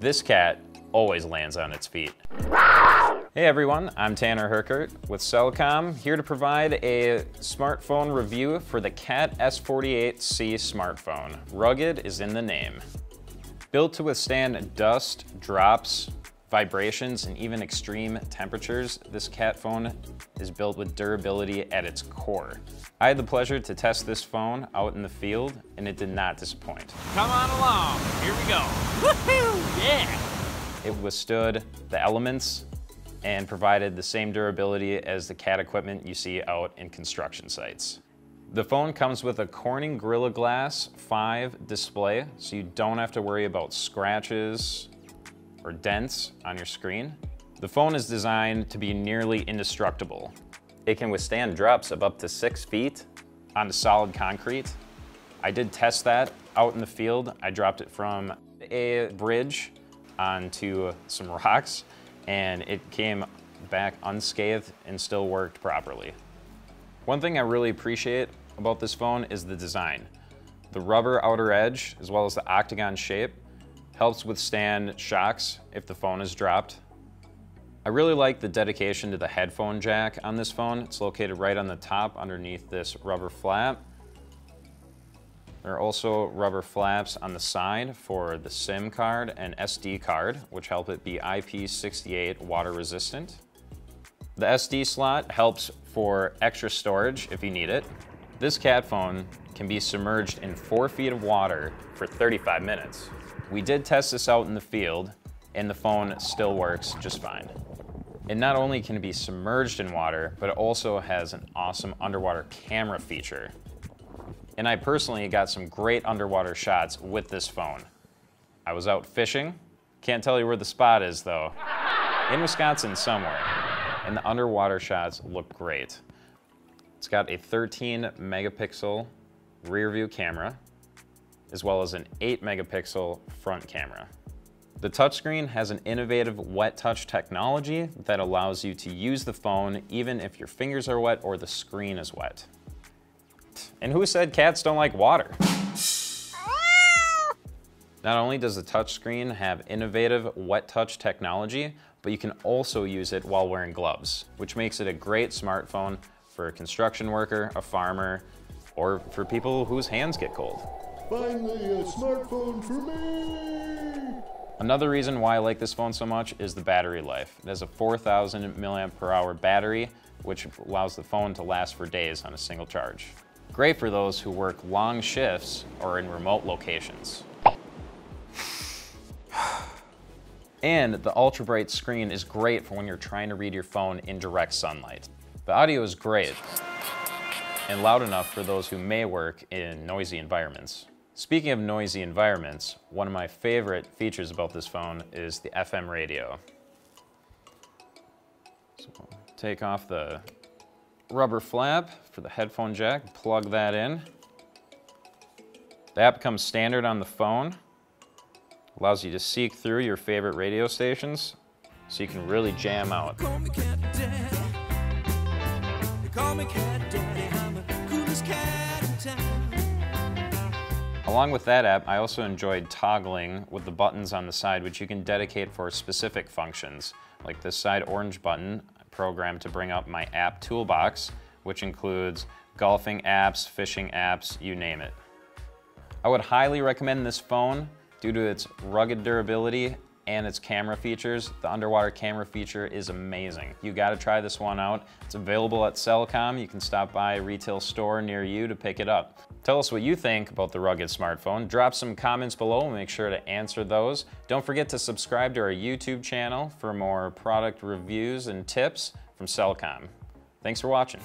This cat always lands on its feet. Hey everyone, I'm Tanner Herkert with Cellcom, here to provide a smartphone review for the Cat S48C smartphone. Rugged is in the name. Built to withstand dust, drops, vibrations, and even extreme temperatures, this cat phone is built with durability at its core. I had the pleasure to test this phone out in the field, and it did not disappoint. Come on along, here we go. Woohoo! Yeah! It withstood the elements and provided the same durability as the cat equipment you see out in construction sites. The phone comes with a Corning Gorilla Glass 5 display, so you don't have to worry about scratches or dents on your screen. The phone is designed to be nearly indestructible. It can withstand drops of up to 6 feet onto solid concrete. I did test that out in the field. I dropped it from a bridge onto some rocks, and it came back unscathed and still worked properly. One thing I really appreciate about this phone is the design. The rubber outer edge, as well as the octagon shape, helps withstand shocks if the phone is dropped. I really like the dedication to the headphone jack on this phone. It's located right on the top underneath this rubber flap. There are also rubber flaps on the side for the SIM card and SD card, which help it be IP68 water resistant. The SD slot helps for extra storage if you need it. This cat phone can be submerged in 4 feet of water for 35 minutes. We did test this out in the field, and the phone still works just fine. It not only can be submerged in water, but it also has an awesome underwater camera feature. And I personally got some great underwater shots with this phone. I was out fishing. Can't tell you where the spot is though. In Wisconsin somewhere. And the underwater shots look great. It's got a 13 megapixel rear view camera, as well as an 8 megapixel front camera. The touchscreen has an innovative wet touch technology that allows you to use the phone even if your fingers are wet or the screen is wet. And who said cats don't like water? Not only does the touchscreen have innovative wet touch technology, but you can also use it while wearing gloves, which makes it a great smartphone for a construction worker, a farmer, or for people whose hands get cold. Finally, a smartphone for me! Another reason why I like this phone so much is the battery life. It has a 4,000 mAh battery, which allows the phone to last for days on a single charge. Great for those who work long shifts or in remote locations. And the ultra bright screen is great for when you're trying to read your phone in direct sunlight. The audio is great and loud enough for those who may work in noisy environments. Speaking of noisy environments, one of my favorite features about this phone is the FM radio. So take off the rubber flap for the headphone jack, plug that in. The app comes standard on the phone. Allows you to seek through your favorite radio stations, so you can really jam out. Along with that app, I also enjoyed toggling with the buttons on the side, which you can dedicate for specific functions, like this side orange button programmed to bring up my app toolbox, which includes golfing apps, fishing apps, you name it. I would highly recommend this phone due to its rugged durability and its camera features. The underwater camera feature is amazing. You gotta try this one out. It's available at Cellcom. You can stop by a retail store near you to pick it up. Tell us what you think about the rugged smartphone. Drop some comments below and make sure to answer those. Don't forget to subscribe to our YouTube channel for more product reviews and tips from Cellcom. Thanks for watching.